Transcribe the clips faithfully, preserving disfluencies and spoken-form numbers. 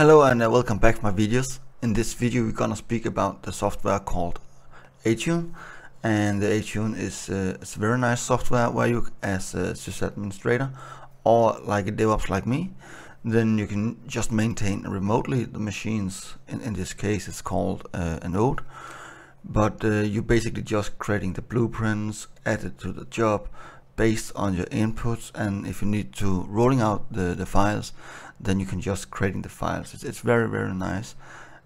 Hello and uh, welcome back to my videos. In this video we're gonna speak about the software called Attune, and the Attune is uh, it's a very nice software where you, as a sysadministrator or like a DevOps like me, then you can just maintain remotely the machines. In, in this case it's called uh, a node, but uh, you're basically just creating the blueprints, added to the job, based on your inputs, and if you need to rolling out the, the files, then you can just creating the files. It's, it's very very nice,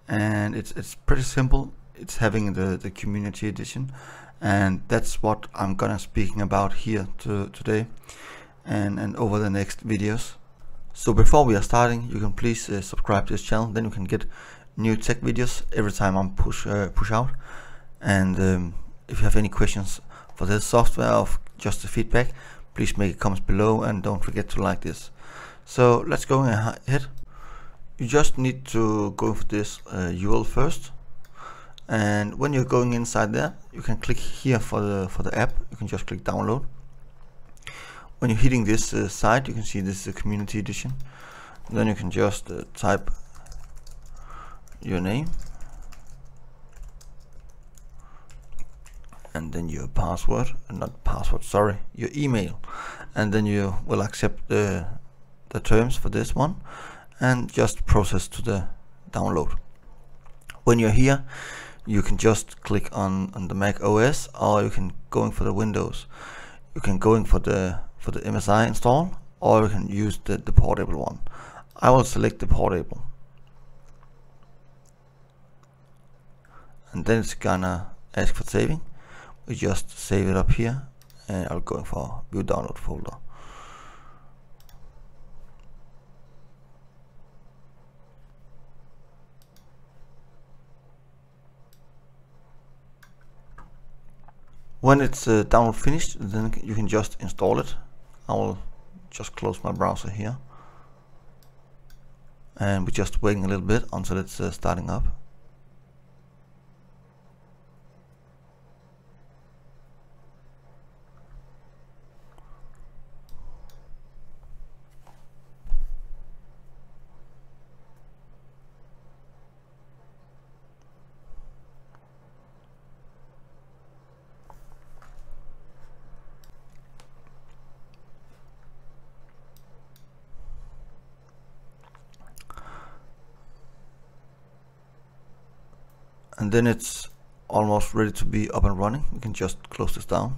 and it's, it's pretty simple. It's having the, the community edition, and that's what I'm gonna speaking about here to, today and, and over the next videos. So before we are starting, you can please uh, subscribe to this channel, then you can get new tech videos every time I'm push, uh, push out. And um, if you have any questions for this software or just the feedback, please make comments below and don't forget to like this. So let's go ahead. You just need to go for this uh, U R L first, and when you're going inside there, you can click here for the for the app. You can just click download. When you're hitting this uh, site, you can see this is the community edition. Then you can just uh, type your name and then your password, not password, sorry, your email, and then you will accept the, the terms for this one and just process to the download. When you're here, you can just click on, on the Mac O S, or you can go in for the Windows. You can go in for the for the M S I install, or you can use the, the portable one. I will select the portable, and then it's gonna ask for saving. We just save it up here, and I'll go for view download folder. When it's uh, download finished, then you can just install it. I will just close my browser here, and we're just waiting a little bit until it's uh, starting up. And then it's almost ready to be up and running. We can just close this down.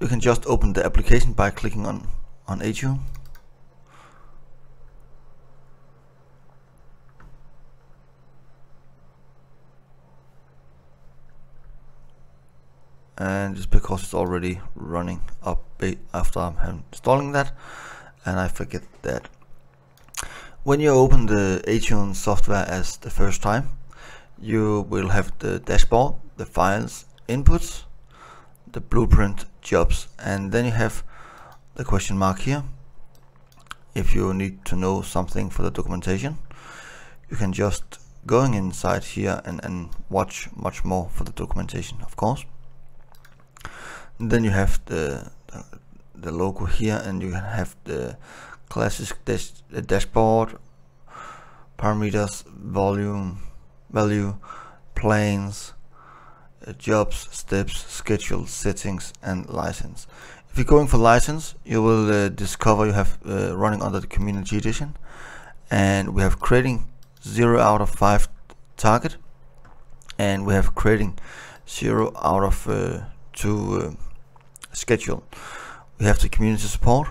You can just open the application by clicking on on Attune. And it's because it's already running up after I'm installing that, and I forget that. When you open the Attune software as the first time, you will have the dashboard, the files, inputs, the blueprint, jobs, and then you have the question mark here. If you need to know something for the documentation, you can just going inside here and, and watch much more for the documentation, of course. And then you have the, the, the logo here, and you can have the classes, dash, uh, dashboard, parameters, volume, value, planes, uh, jobs, steps, schedule, settings, and license. If you're going for license, you will uh, discover you have uh, running under the community edition, and we have creating zero out of five target, and we have creating zero out of uh, two uh, schedule. We have the community support,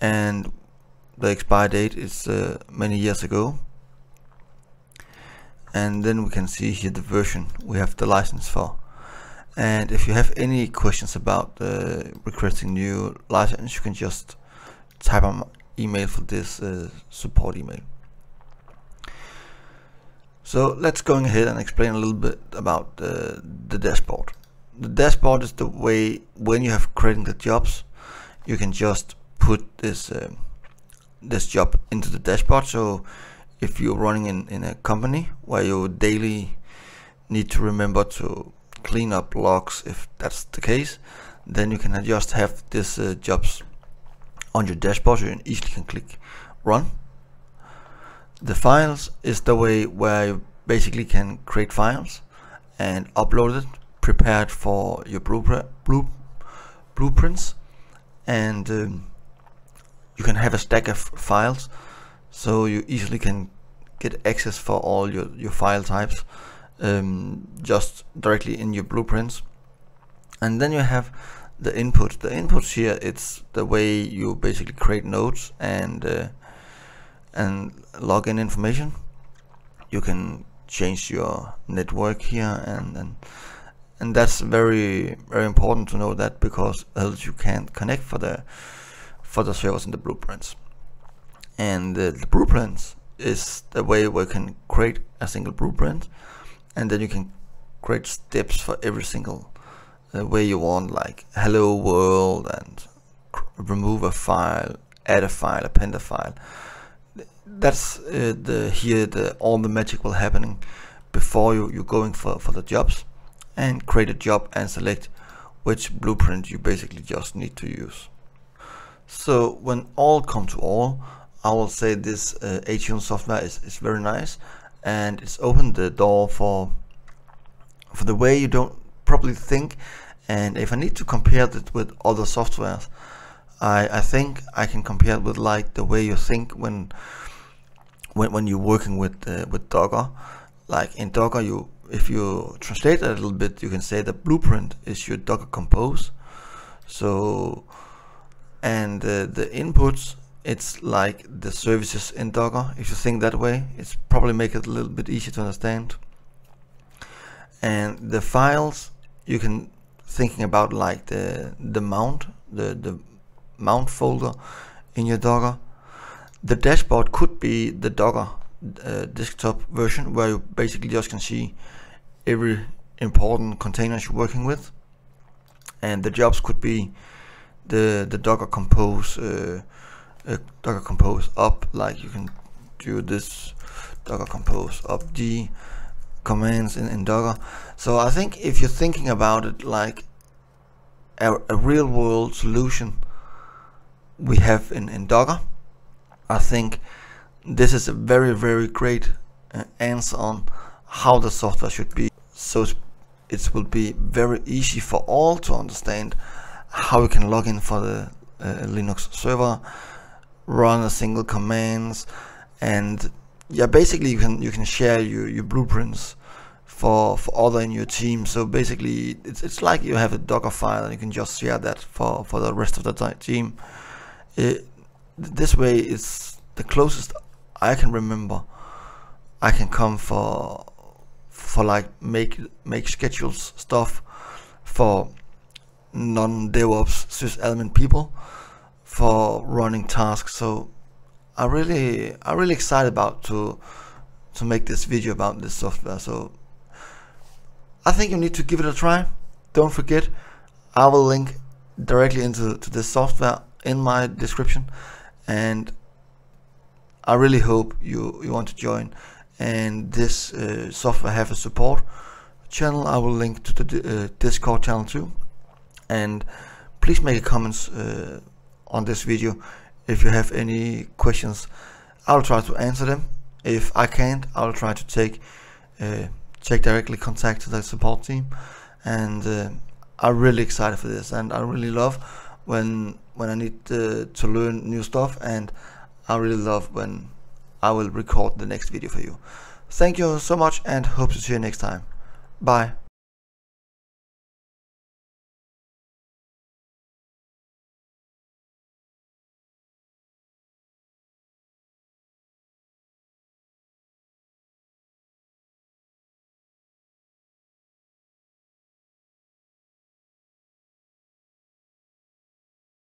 and the expire date is uh, many years ago. And then we can see here the version we have the license for. And if you have any questions about uh, requesting new license, you can just type an email for this uh, support email. So let's go ahead and explain a little bit about uh, the dashboard. The dashboard is the way when you have creating the jobs, you can just put this um, this job into the dashboard. So if you're running in, in a company where you daily need to remember to clean up logs, if that's the case, then you can just have this uh, jobs on your dashboard. You easily can click run The files is the way where you basically can create files and upload it, prepared for your blueprints, and um, you can have a stack of files, so you easily can get access for all your, your file types um, just directly in your blueprints. And then you have the input. The inputs here, it's the way you basically create nodes and uh, and login information. You can change your network here, and then and that's very very important to know that, because else you can't connect for the for the servers in the blueprints. And the, the blueprints is the way we can create a single blueprint, and then you can create steps for every single uh, way you want, like hello world, and remove a file, add a file, append a file. That's uh, the here the all the magic will happening before you you're going for for the jobs, and create a job and select which blueprint you basically just need to use. So when all come to all, I will say this uh, Attune software is, is very nice, and it's opened the door for for the way you don't probably think. And if I need to compare it with other softwares, I, I think I can compare it with like the way you think when when, when you're working with uh, with Docker. Like in Docker, you if you translate that a little bit, you can say the blueprint is your Docker compose. So and uh, the inputs, it's like the services in Docker. If you think that way, it's probably make it a little bit easier to understand. And the files, you can thinking about like the the mount, the the mount folder in your Docker. The dashboard could be the Docker uh, desktop version, where you basically just can see every important containers you're working with. And the jobs could be the the Docker compose. Uh, Uh, Docker compose up, like you can do this Docker compose up D commands in, in Docker. So I think if you're thinking about it like a, a real world solution we have in, in Docker, I think this is a very very great uh, answer on how the software should be. So it will be very easy for all to understand how you can log in for the uh, Linux server, run a single commands, and yeah, basically you can you can share your, your blueprints for for other in your team. So basically it's, it's like you have a Docker file and you can just share that for for the rest of the team. It, this way it's the closest I can remember I can come for for like make make schedules stuff for non-DevOps sysadmin people, for running tasks. So I really I'm really excited about to to make this video about this software. So I think you need to give it a try. Don't forget, I will link directly into to this software in my description, and I really hope you you want to join. And this uh, software have a support channel. I will link to the uh, Discord channel too, and please make a comments uh, on this video if you have any questions. I'll try to answer them. If I can't, I'll try to take uh, take directly contact to the support team. And uh, I'm really excited for this, and I really love when when I need uh, to learn new stuff, and I really love when I will record the next video for you. Thank you so much, and hope to see you next time. Bye.